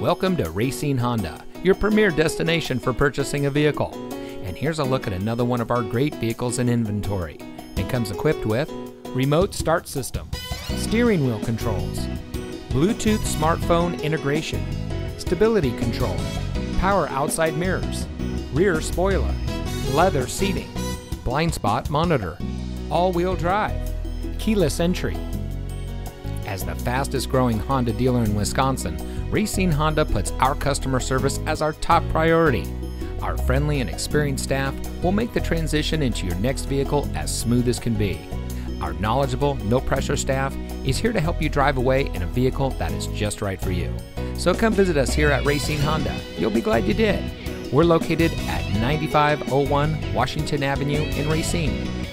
Welcome to Racine Honda, your premier destination for purchasing a vehicle. And here's a look at another one of our great vehicles in inventory. It comes equipped with remote start system, steering wheel controls, Bluetooth smartphone integration, stability control, power outside mirrors, rear spoiler, leather seating, blind spot monitor, all-wheel drive, keyless entry. As the fastest growing Honda dealer in Wisconsin, Racine Honda puts our customer service as our top priority. Our friendly and experienced staff will make the transition into your next vehicle as smooth as can be. Our knowledgeable, no-pressure staff is here to help you drive away in a vehicle that is just right for you. So come visit us here at Racine Honda. You'll be glad you did. We're located at 9501 Washington Avenue in Racine.